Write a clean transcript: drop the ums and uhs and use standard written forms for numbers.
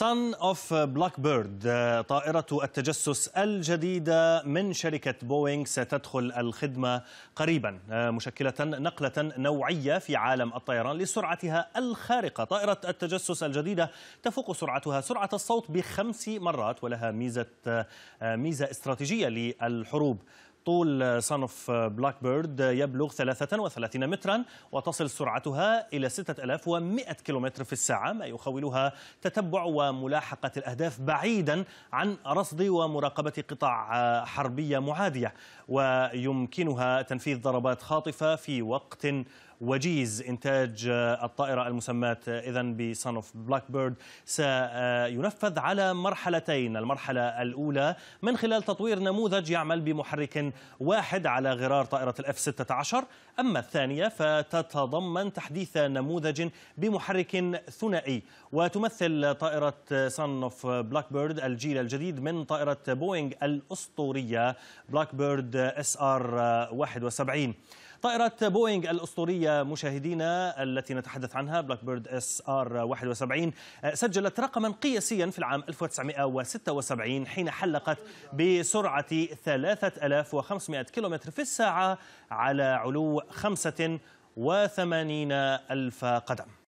Son of Blackbird طائرة التجسس الجديدة من شركة بوينغ ستدخل الخدمة قريبا، مشكلة نقلة نوعية في عالم الطيران لسرعتها الخارقة. طائرة التجسس الجديدة تفوق سرعتها سرعة الصوت ب5 مرات، ولها ميزة استراتيجية للحروب. طول Son of Blackbird يبلغ 33 مترا، وتصل سرعتها إلى 6100 كيلومتر في الساعة، ما يخولها تتبع وملاحقة الأهداف بعيدا عن رصد ومراقبة قطع حربية معادية، ويمكنها تنفيذ ضربات خاطفة في وقت وجيز. إنتاج الطائرة المسماة إذن بSon of Blackbird سينفذ على مرحلتين. المرحلة الأولى من خلال تطوير نموذج يعمل بمحرك واحد على غرار طائرة الاف 16، أما الثانية فتتضمن تحديث نموذج بمحرك ثنائي. وتمثل طائرة Son of Blackbird الجيل الجديد من طائرة بوينغ الأسطورية بلاكبيرد اس ار 71. طائرة بوينغ الأسطورية مشاهدينا التي نتحدث عنها بلاك بيرد اس ار 71 سجلت رقما قياسيا في العام 1976 حين حلقت بسرعة 3500 كيلومتر في الساعة على علو 85000 قدم.